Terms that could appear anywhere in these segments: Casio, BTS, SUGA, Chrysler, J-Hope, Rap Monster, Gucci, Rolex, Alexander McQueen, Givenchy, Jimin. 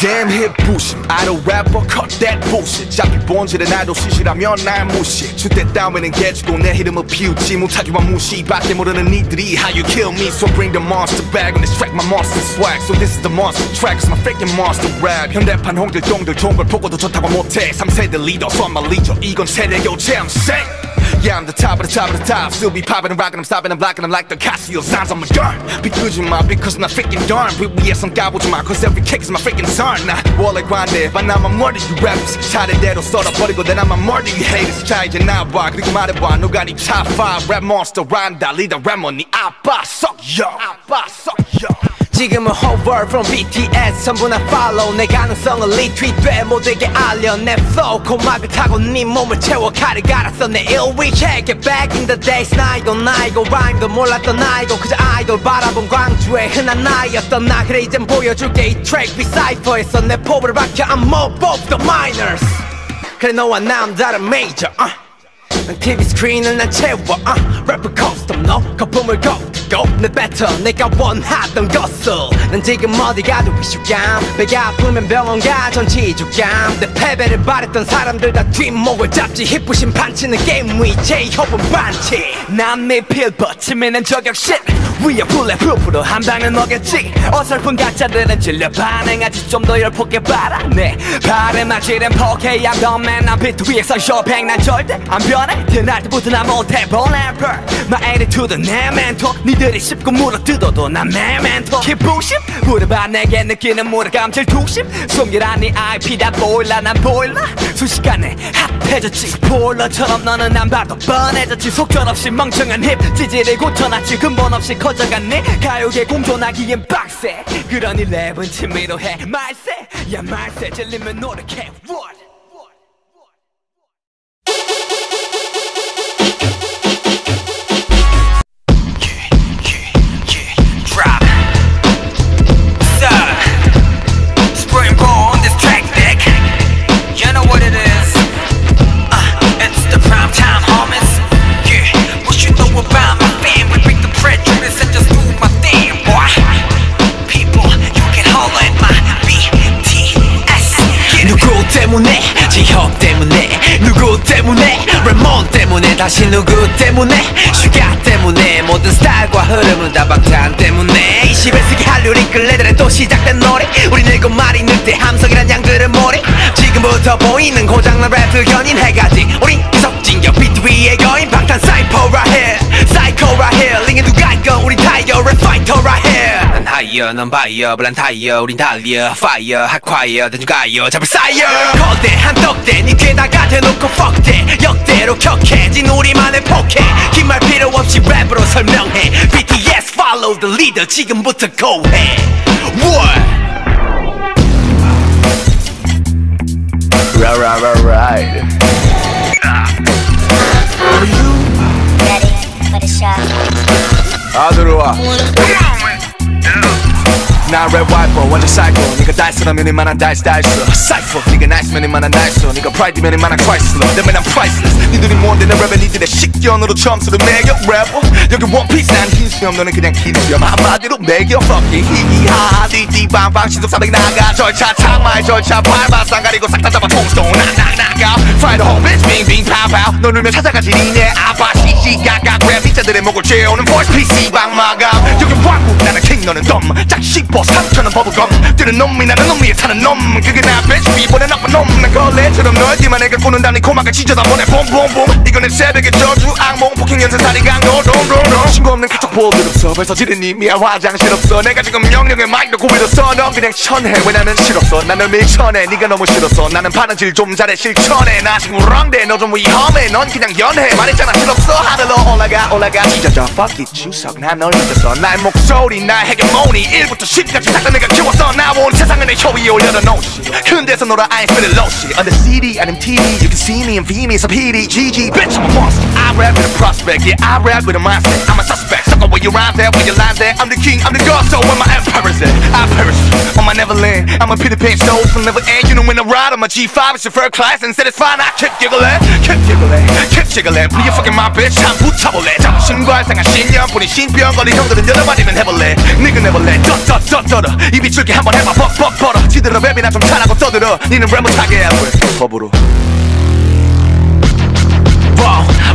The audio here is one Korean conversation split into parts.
damn hip 부심 idol rapper cut that bullshit 잡히 본질은 아이돌 시시라면 날 무시해 주대 따위는 개주고 내 이름을 피우지 못하기만 무시밖에 모르는 이들이 how you kill me so bring the monster back and extract my monster swag so this is the monster track it's my freaking monster rap 현대판 홍길동들 좋은 걸 보고도 좋다고 못해 3세대 리더 so I'm a leader 이건 세대 교체 I'm sick Yeah, I'm the top of the top of the top. Still be popping and rocking. I'm stopping and blocking. I'm like the Casio signs on my gun. Be good, you mind, because I'm not freaking darn. BTS on God, would you mind? Cause every kick is my freaking son. Nah, wall I grind there. But now I'm a murder, you rappers. Shot it dead or sort of body, but then I'm a murder, you haters. Try it now, boy. Click my boy. No got any top five. Rap monster, rhyme, Dali, the Ramoni. I buy, suck, yo. I buy, suck, yo. 지금은 whole world from BTS 전부 나 follow 내 가능성을 리트윗돼 모두에게 알려 내 flow 고막을 타고 네 몸을 채워 칼을 갈았어 내 1위 check it back in the days 나 이거 나 이거 rhyme도 몰랐던 아이고 그저 아이돌 바라본 광주의 흔한 나이였던 나 그래 이젠 보여줄게 이 track 리사이퍼에서 내 포부를 박혀 I'm more both the minors 그래 너와 난 다른 major 난 TV 스크린을 난 채워 래퍼 커스텀 너 거품을 걷고 내 배터 내가 원하던 것을 난 지금 어디 가도 위축감 배가 아프면 병원 가 전치주감 내 패배를 바랬던 사람들 다 뒷목을 잡지 힙부심 판치는 게임 위 제이홉은 반치 난 미필 버티면 난 저격 shit 위협 블랙프루프로 한 방은 먹였지 어설픈 가짜들은 질려 반응하지 좀 더 열폭해 봐라 내 발에 맞이는 포켓이야 덤맨 난 비트 위에 선쇼팽 난 절대 안 변해 태어날 때부터 난 못해 forever My attitude 내 멘토 니들이 쉽고 물어뜯어도 난 내 멘토 기부심 물어봐 내게 느끼는 무력감 질투심 숨기란 네 IP 다 보일라 난 보일라 순식간에 핫해졌지 스포일러처럼 너는 난 봐도 뻔해졌지 속절없이 멍청한 힙 지지를 고쳐놨지 근본 없이 커져간 네 가요계 공존하기엔 빡세 그러니 랩은 취미로 해 말세 야 말세 질리면 노력해 What? 지혁 때문에 누구 때문에 레몬 때문에 다시 누구 때문에 슈가 때문에 모든 스타일과 흐름은 다 방탄 때문에 21세기 한류 링클 애들은 또 시작된 노래 우린 늙고 말이 늑대 함성이란 양들은 모래 지금부터 보이는 고장난 랩을 견인해가지 우린 계속 진격 비트 위의 거인 방탄 사이퍼라 해 사이코라 해 링에 누가 있건 우린 타이어 랩 파이터라 해 난 하이어 넌 바이어 블란 타이어 우린 달려 파이어 핫콰이어 대중가요 잡을 싸이어 거대한 떡대 니 귀에다가 대놓고 fuck that 역대로 격해진 우리만의 포켓 긴 말 필요 없이 랩으로 설명해 BTS follow the leader 지금부터 go 해 What? Right Are you ready for the show? 아 들어와 난 red wiper 완전 psycho 니가 다이스라면 이만한 다이스 다이스 사이퍼 니가 나이스면 이만한 나이스 니가 프라이드면 이만한 크라이슬러 때문에 난 priceless 니들이 뭔데 내 랩에 니들의 식견으로 점수를 매겨 래퍼 여기 원피스 난 흰수염 너는 그냥 흰수염 한마디로 매겨 fucking 히히하하 띠띠방방 신속사백이 나가 절차 창마의 절차 밟아 쌍가리고 싹 다 잡아 통수동 낙낙낙아 Fry the whole bitch 빙빙 파파우 넌 울면 찾아가지 니네 아빠 시시각각 랩 빗자들의 목을 죄우는 voice PC방 마감 여기 왕국 나는 킹 너는 덤 짝씹 3,000원 버블검 뜨는 놈이 나는 놈 위에 타는 놈 그게 나 bitch 비보다 나쁜 놈 난 걸레처럼 널 뒤만 애가 꼬는다 니 코막을 찢어다 보내 봄봄봄 이건 내 새벽의 저주 악몽 폭행 연쇄살인 강도 롱롱롱 신고 없는 카톡 볼일 없어 벌써 지른 이미야 화장실 없어 내가 지금 명령의 마이크로 고비로써 넌 그냥 천해 왜 나는 싫었어 난 널 밀쳐내 니가 너무 싫었어 나는 바느질 좀 잘해 실천해 나 지금 우렁대 너 좀 위험해 넌 그냥 연해 말했잖아 필요없어 하늘로 올라가 찢어져 fuck it 주석 난 널 잊었어 나의 목소리 나의 헤게모니 1부터 10 같이 닦아 내가 키웠어 나온 세상을 내 혀위에 올려다 no shit 큰 데서 놀아 I ain't spilling low shit on the CD 아님 TV you can see me and view me so PD GG bitch I'm a monster I rap with a prospect yeah I rap with a mindset I'm a suspect suck up where you rhymes at where your lines at I'm the king I'm the god so where my empire's at I perish on my Neverland I'm a Peter Pan soul from never end you know when I ride on my G5 it's your first class and said it's fine I keep giggling please fucking my bitch I'm 붙어볼래 자부심과 이상한 신념 본인 신병 걸린 형들은 여러 마디는 해볼래 nigga never let 이 비출기 한번 해봐 퍽퍽 벌어 지들은 랩이나 좀 잘하고 떠들어 니는 랩 못하게 하고 법으로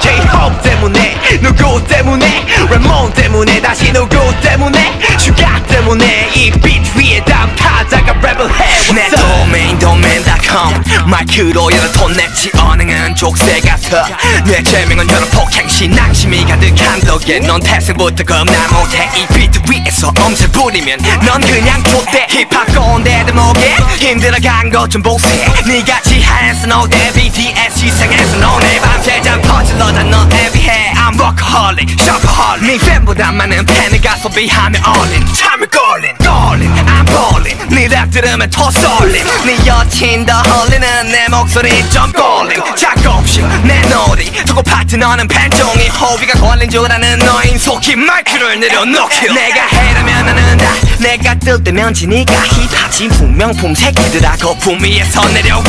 J-Hope 때문에 누구 때문에 랩몬 때문에 다시 누구 때문에 슈가 때문에 이 빛 위에 담 타자가 랩을 해 내 도메인 domain.com 마이크로 열어 돈 냅지 언행은 족쇄 같아 내 제명은 여러 폭행 신앙심이 가득한 덕에 넌 태생부터 겁나 못해 이 비트 위에서 엄살 부리면 넌 그냥 좆대 힙합 꼰대들 목에 힘들어간 것 좀 보세 니같이 하얀스 노대 BTS 시상에서 너네 밤새장 퍼질러다 넌 애비해 I'm workaholic, shopaholic 네 팬보다 많은 팬을 가소비하며 얼린 참을 걸린 I'm ballin' 네 랩 들으면 토 쏠림 네 여친 더 홀리는 내 목소리 좀 꼴린 작업실 내 놀이 두고 파트 너는 팬종이 호비가 걸린 줄 아는 너인 속히 마이크를 내려놓기 내가 해라면 안 한다 내가 뜰 때면 지니까 힙합 진품 명품 새끼들아 거품 위에서 내려와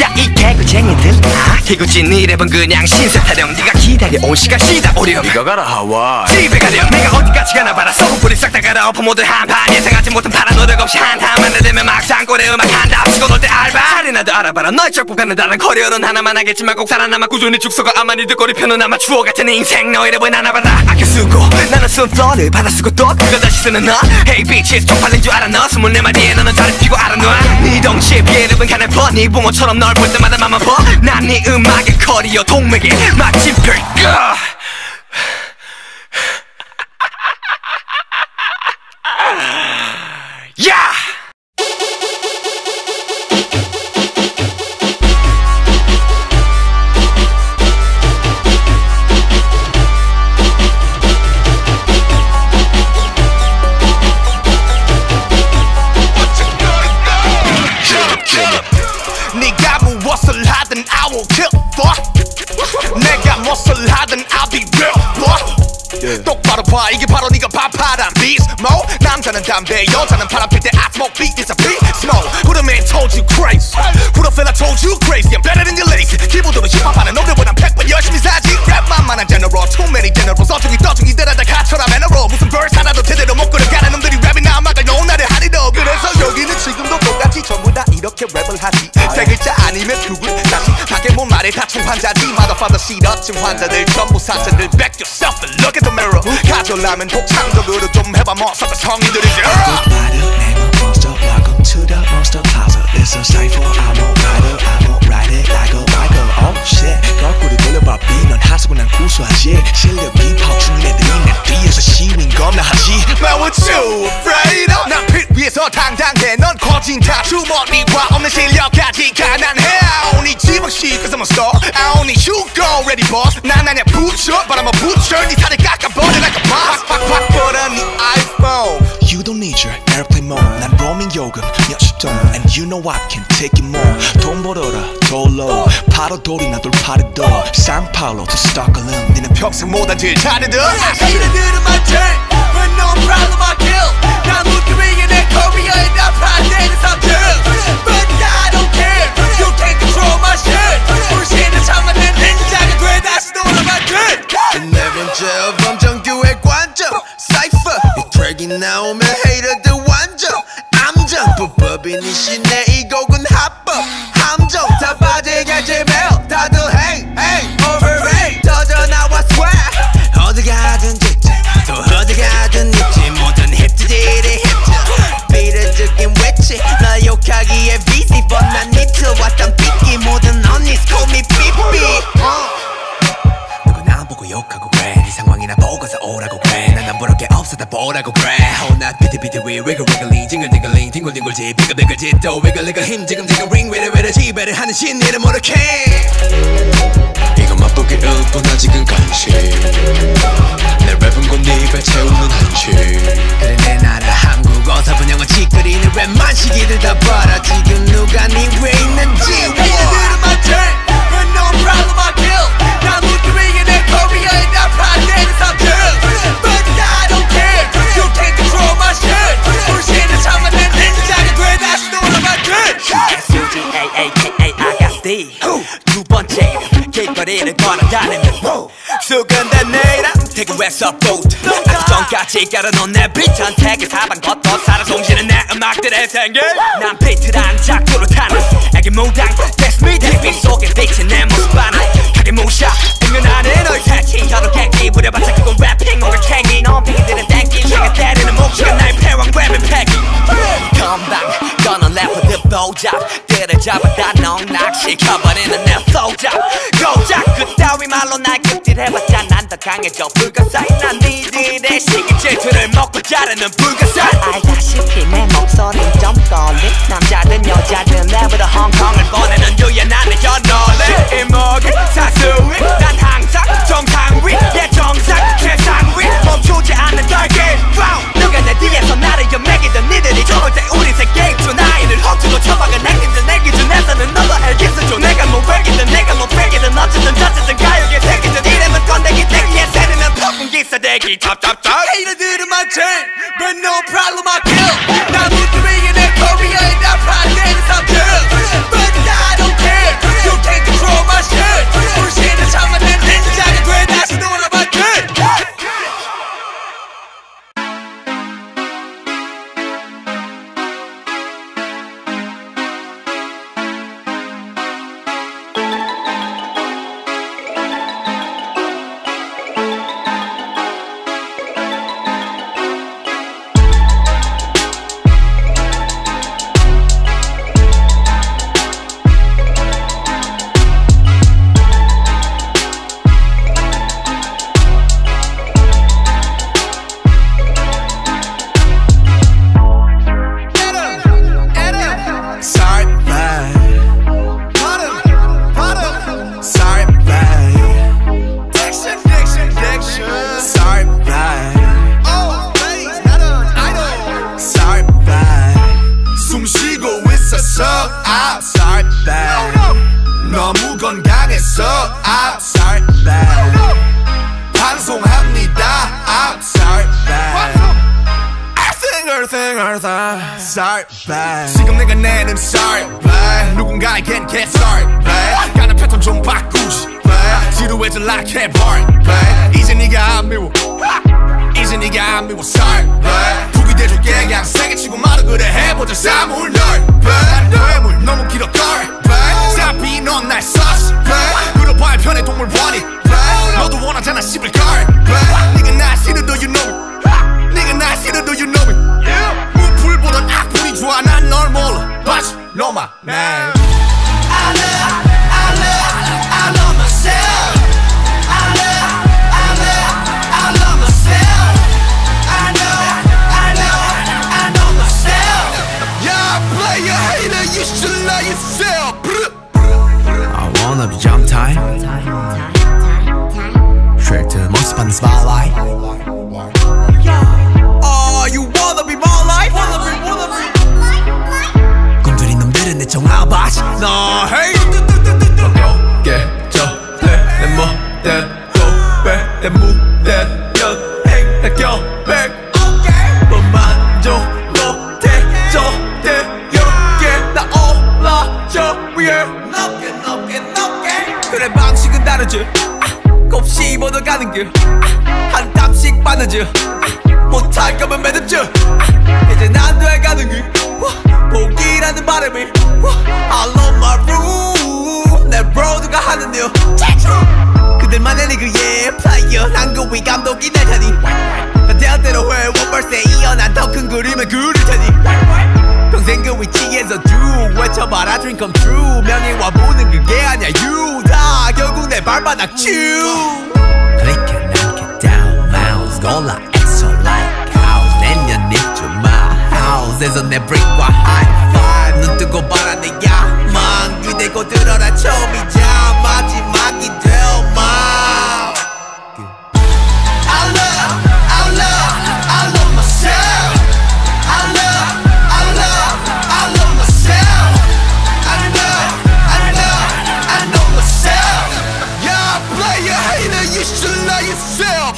야 이 개구쟁이들아 개구진 네 랩은 그냥 신세타령 네가 기다려온 시간 쉬다 오렴 네가 가라 하와이 집에 가렴 내가 어디까지 가나 봐라 소금풀이 싹 다 갈아엎어 모두 한판 예상하지 못한 파란 노력 없이 한탄만 내대면 막상 꼴에 음악 한다 치고 놀 때 알바 자리나도 알아봐라 너의 쫙 뽑가는 다른 커리어는 하나만 하겠지만 꼭 살아남아 꾸준히 축소가 아마 니들 꼬리 펴는 아마 추억 같은 인생 너의 랩은 하나 받아 아껴 쓰고 나는 순서를 받아 쓰고 또 그거 다시 쓰는 너 Hey bitches 쪽팔린 줄 알아 너 24마디에 너는 다리 피고 알아 너 네 덩치에 비해 랩은 가늘 퍼 네 붕어처럼 널 볼 때마다 맘만 퍼 난 네 음악의 커리어 동맥에 마침표 이게 바로 네가 밥하란 비스모 남자는 담배 여자는 바람 필 때 I smoke weed It's a beast mode Who the man told you crazy Who the fella told you crazy I'm better than your lazy 기본적으로 힙합하는 놈들보단 100번 열심히 살지 랩만 많은 general Too many generals 어중이 떠중이 대단한 가처럼 애너로 무슨 verse 하나도 제대로 못 걸어가는 놈들이 랩이나 음악을 놓은 나를 하니 너 그래서 여기는 지금도 똑같이 전부 다 이렇게 랩을 하지 세 글자 아니면 큐글 다시 밖에 못 말해 다친 환자지 Motherfather 시러친 환자들 전부 사자들 Back yourself and look at the mirror 가져라면 독창적으로 좀 해봐 멋있다 성인들이지 Everybody never monster Welcome to the monster plaza It's a cypher I won't ride it like a biker Oh shit 거꾸로 돌려봐 B 넌 하수고 난 구수하지 실력 힙합 중인 애들이 내 뒤에서 시민 겁나 하지 Man what you afraid of 난 빛 위에서 당당해 넌 거진 다 주머니와 없는 실력까지 가난해 I don't need Givenchy cause I'm a star I don't need Hugo ready boss 난 아냐 부처 but I'm a butcher 네 살을 깎아버려 like a boss 팍팍팍 버려 네 iPhone You don't need your airplane mode 난 로밍 요금 몇십 돈 And you know I can take it more 돈 벌어라 돌로 바로 돌이나 돌파리도 Sanpaolo to Stockholm 니는 평생 못한 질 잘해도 I say the dude in my turn With no problem I kill 난 무트윙이 내 커리어에 나 반대는 삼중 But I don't care You can't control my shit 불신을 참아 내 닌자가 돼 다시 돌아가 good 11절 범정규의 관점 Cypher 이 트랙이 나오면 헤이러들 완전 암정 불법이니 시내 이 곡은 합법 함정 다 빠져가지 매우 다들 hey hey overrated 터져나와 swag 어디 가든 직진 또 어디 가든 있지 모든 힙들이 힙들 비례적인 외치 나 욕하기에 busy but 난 니트 왔던 삐끼 모든 언니's call me 삐삐 욕하고 그래 네 상황이나 보고서 오라고 그래 난 안 부럽게 없어 다 보라고 그래 Oh not 비트비트 위 위글위글링 징글징글링 뒹굴뒹굴지 빙글빙글지 또 위글위글 힘 지금 링웨레웨레 지배를 하는 신이를 모르게 이건 맛보기 일뿐나 지금 간식 내 랩은 곧 네 입에 채우는 한식 그래 내 나라 한국 어서 분영은 짓거리는 랩만 시기들 다 봐라 지금 누가 네 위에 있는지 Hey 들은 my turn With no problem I kill 나 무트윙이 내 Korea에 나 반대는 삼중 But I don't care You can't control my shit 불신을 참아 내 닌자가 돼 다시 돌아가 good 거리를 걸어다니면 수근된 내일 태그에서 보트 아직 전까지 깔아놓은 내 비트한 태그 사방부터 살아 송시는 내 음악들의 생일 난 비트라는 작두로 타는 애기 무당 That's me 내 빛 속에 비친 내 모습 하나 가게 무샤 등은 안에 널 새치 혀로 객기 부려봤자 그건 랩핑 온갖 캥이 넌 비들은 땡기 내가 때리는 몫이가 날 패왕 랩은 패기 건방 떠난 래퍼들 보잡들을 잡아다 넉넉시켜버리는 내 소잡 고작 그따위 말로 날 극딜해봤자 난 더 강해져 불가사의 난 니들의 시기 질투를 먹고 자르는 불가사 알다시피 내 목소린 좀 떨리 남자든 여자든 랩으로 홍콩을 보내는 유연한 내 연어를 일목이 사수위 난 항상 정상 위에 정상 최상 위 멈추지 않는 덜기 누가 내 뒤에서 나를 연맥이던 니들이 좋을 때 우리 새 게임 중 나이를 허투루 쳐박은 행진들 내 기준에서는 너도 알겠어 줘 내가 못 밝히든 내가 못 밝히든 어쨌든 저쨌든 가요계 새끼든 이름은 건대기 대기에 새르면 폭풍기 싸대기 탑탑탑 Hater 들은 my chain But no problem I kill 나 무드윙이 내 코리아에 나 파괴는 삼킬 But I don't care You can't control my shit 불신을 참아낸 진작이 돼 다시 놀아봤지 지금 내가 낸 I'm sorry babe. 누군가에겐 get sorry babe. 가는 패턴 좀 바꾸지 babe. 지루해질 like a boy babe. 이제 네가 안 미워 이제 네가 안 미워 sorry babe. 북이 돼줄게 그냥 세게 치고 말아 그래 해보자 사물 널 괴물 너무 길어 걸 사비 넌 날 썼어 그려봐야 편해 동물 원이 너도 원하잖아 씹을 걸 네가 날 싫어 do you know it 네가 날 싫어 do you know it 불보던 악플이 좋아 난 널 몰라 But know my name I love myself I love myself I know myself Yeah, player, hater, you should love yourself I wanna be jump time Trick to the most fun spotlight Oh, you wanna be my life? 꿈들이 놈들은 내 정아바지 너 헤이 벗겨져 내 멋대로 내 무대여 내 껴백 뻔만져 못해져 내 여기 나 올라져 위에 높게 높게 높게 그래 방식은 다르지 곱씹 얻어가는 길 한 땀씩 바느질 못할 거면 매듭지 이제 난 돼가는 길 포기라는 바람이 I love my room 내 브로드가 하는 일 그들만의 리그에 플레이어 난 그 위 감독이 될 테니 대학대로 회 원벌스에 이어 난 더 큰 그림을 그릴 테니 평생 그 위치에서 쭉 외쳐봐라 dream come true 명예와 보는 그게 아니야 you 다 결국 내 발바닥 쭉 그렇게 남게 down mouse 골라 에서 내 브릭과 하이파이브 눈 뜨고 봐라 내 야망 귀대고 들어라 처음이자 마지막이 될마 I love myself I love myself I know myself Yeah, player, hater, you should love yourself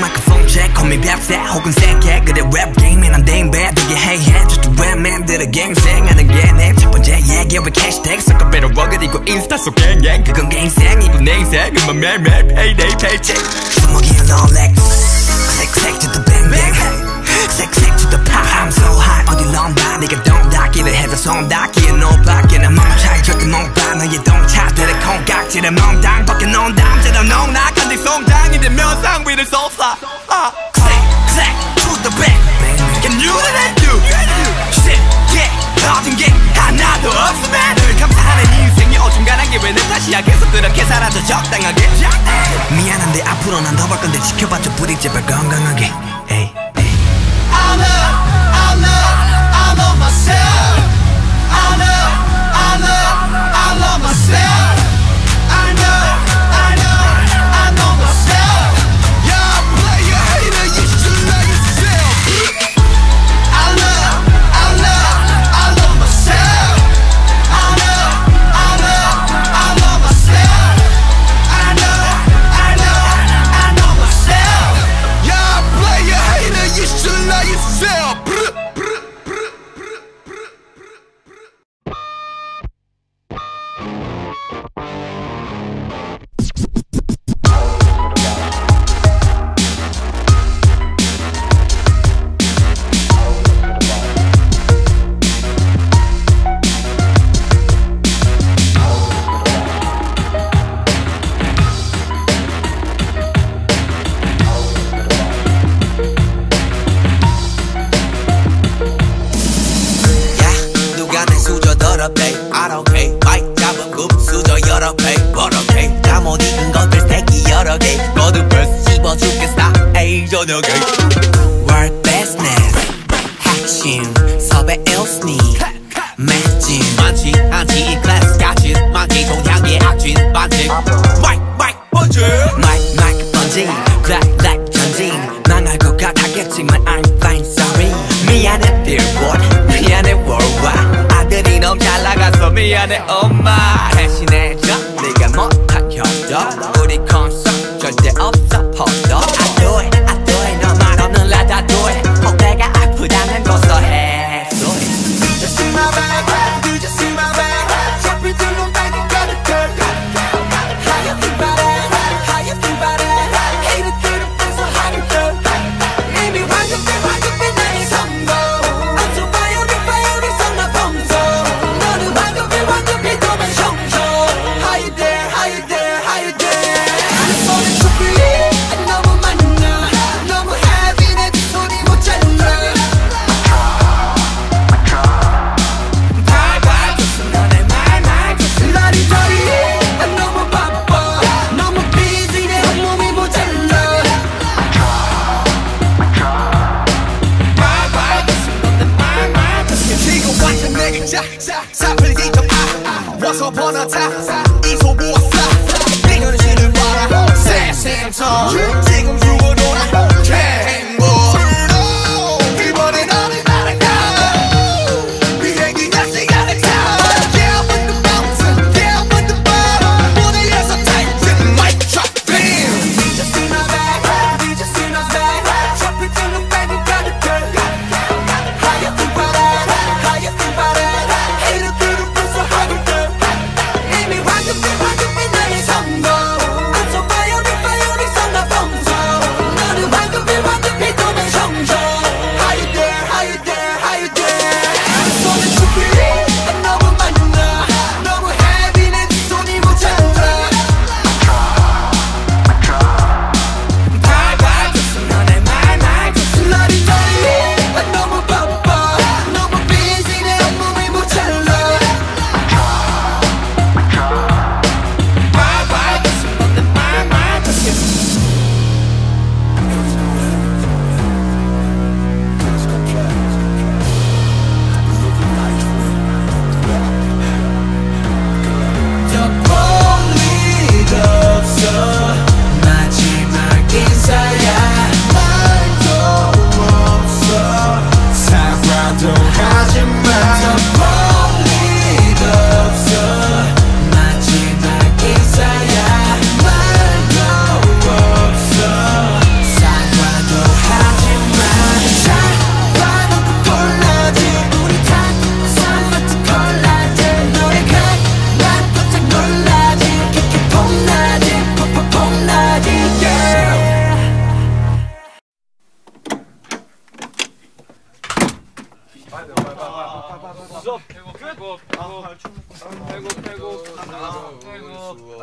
Microphone check, call me back, that hook and sack, yeah, good at rap game, and I'm dang bad, do you hey, yeah, just a rap 팬들의 갱생하는 게 내 첫 번째 얘기 왜 캐시택 섞어 배로 버그리고 인스타 속 갱갱 그건 갱생 이거 내 인생 음악 매일매일 페이데이 페이지 주먹이 on all legs click click to the bang bang click click to the pop I'm so hot 어디 넌 봐 네가 똥 닦기를 해서 손 닦기에 너 밖에 난 멍차이 절대 못 봐 너의 동차들의 콩깍지를 멍당 벗겨 놓은 담대로 농락한들 송장이 되면 상 위를 쏟아 click click to the bang bang can you let you shit yeah 터진 게 하나도 없으면 늘 감사하는 인생이 어중간한 게 왜 늘 다시야 계속 그렇게 살아도 적당하게 미안한데 앞으로 난 더 볼 건데 지켜봐줘 부디 제발 건강하게 에이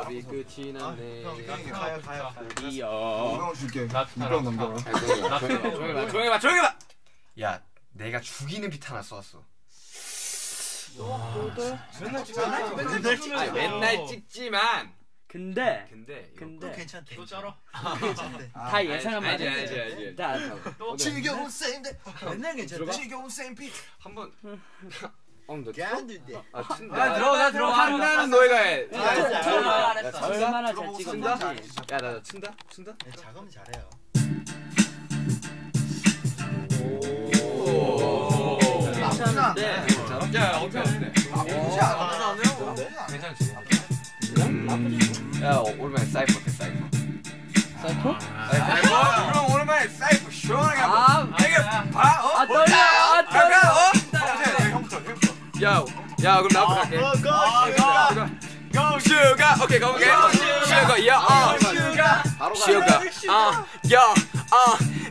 우리 끝이 났네. 드디어. 조용해봐, 조용해봐. 야, 내가 죽이는 빛 하나 쏘았어. 맨날 찍지만. 근데 괜찮대. 또 쩔어. 다 예상한 말이야. 알지. 또 지겨운 쌤들. 맨날 괜찮대. 지겨운 쌤비. 한번 엉덩이인데. 아, 들어가. 한나는 너희가 해. 얼마나 잘 찍었나? 야, 나 친다. 작업 잘해요. 오. 괜찮은데. 야, 어떻게 하는데? 괜찮지. 야, 오랜만에 사이퍼 어때, 사이퍼? 사이퍼? 그럼 오랜만에 사이퍼 시원하게 한번 되게 봐! 어? 떨려! 형부터! 야, 그럼 나부터 갈게. 슈가! 오케이, 가볼게. 슈가, 야, 슈가, 야,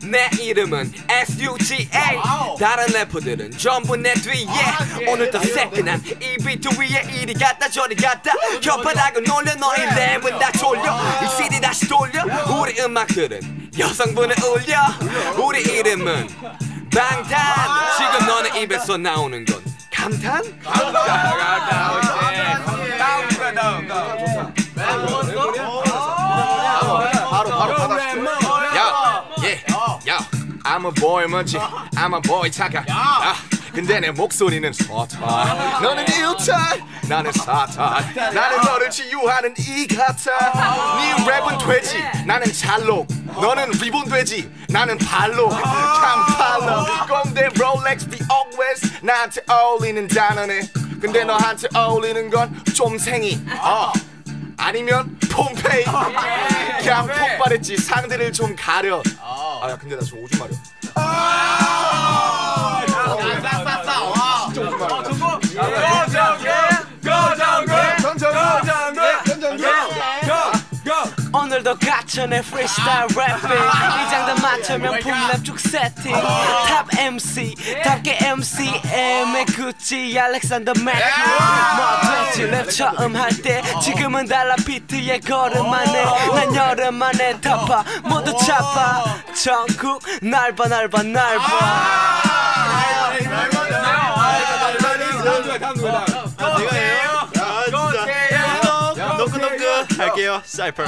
내 이름은 SUGA. 다른 래퍼들은 전부 내 뒤에. 오늘도 새끈한 이비트 위에 이리 갔다 저리 갔다 혓바닥은 놀려. 너희 랩은 다 졸려. 이 CD 다시 돌려. 우리 음악들은 여성분을 울려. 우리 이름은 방탄. 지금 너네 입에서 나오는 건 감탄? 다음 I'm a boy 먼지, I'm a boy 차가. 근데 내 목소리는 서탄. 너는 일탄, 나는 사탄. 나는 너를 치유하는 이 같아. 네 랩은 돼지, 나는 찰록. 너는 리본 돼지, 나는 발록. 캄팔러, 꼰대 롤렉스 be always. 나한테 어울리는 단어네. 근데 너한테 어울리는 건 좀생이. 아니면 폼페이. 그냥 폭발했지. 상대를 좀 가려. 아, 야, 근데 나 지금 오줌 마려. 진짜 오줌 마려. go 오늘도 갇혀 내 프리스타일 래핑. 이 장단 맞춰면 폼랩 쭉 세팅. 탑 MC 답게 MCM의 구찌 알렉산더 맥퀸. 뭐 됐지 랩 처음 할 때. 지금은 달라 비트에 걸음 안에. 난 여름 안에 타파 모두 차파. 전국 날봐. 할게요, 사이퍼.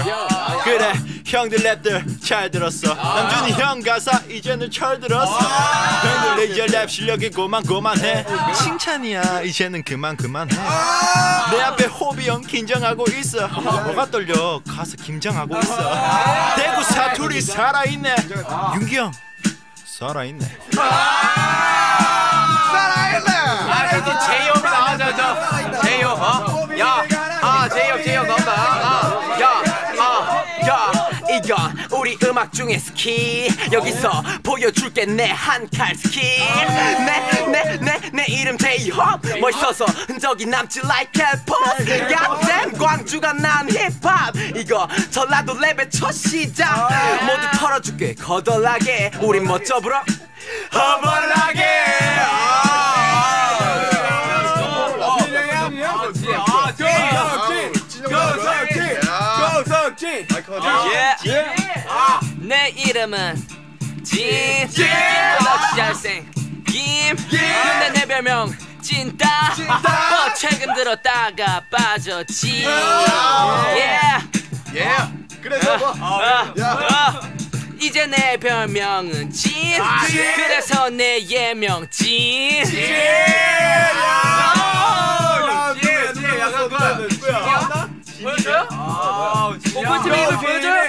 그래, 형들 랩들 잘 들었어. 남준이 형 가사 이제는 철들었어. 형들 이제 랩 실력이 고만해. 칭찬이야, 이제는 그만해. 내 앞에 호비 형 긴장하고 있어. 뭐가 떨려, 가서 김장하고 있어. 대구 사투리 살아있네. 윤기 형 살아있네. 살아있네. 아, 근데 제이홉 나와줘. 제이홉, 야, 제이홉 나온다. 이건 우리 음악 중에 스킬. 여기서 보여줄게 내 한 칼 스킬. 내 이름 제이홉. 멋있어서 흔적이 남지 like K-pop. 갓댐 광주가 난 힙합. 이거 전라도 랩의 첫 시작. 모두 털어줄게 거덜나게. 우린 멋져 불어 허벌나게. 내 이름은 진. 럭시 잘생 김. 근데 내 별명 찐따. 최근 들었다가 빠졌지. 그래서 이제 내 별명은 진. 그래서 내 예명 진. 보여줘요? 오픈팀에도 보여줘요?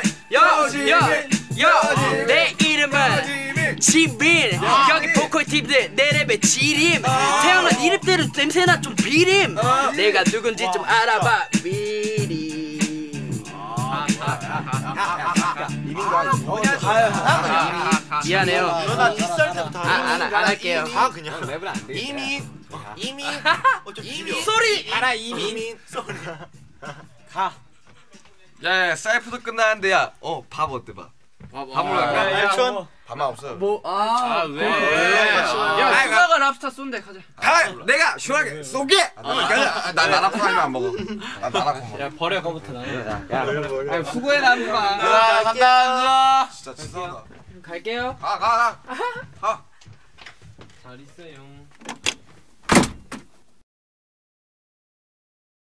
야! 내 이름은 지민. 여기 보컬팀들 내 랩에 지림. 태양은 이름대로 냄새나 좀 비림. 내가 누군지 좀 알아봐 미리. 미안해요. 안 할게요. 이미 소리! 알아, 이미 소리. 가. 야, 사이프도 끝나는데 야, 밥 어때 봐. 밥으로 갈까? 밥만 없어요. 왜? 야, 누나가 랍스타 쏜데 가자. 내가 시원하게 쏘게. 가자. 나 나나코 아니면 안 먹어. 나 나나코. 야 버려 거부터 나는. 야, 수고해 남과. 간다. 진짜 죄송하다. 갈게요. 가. 잘 있어요.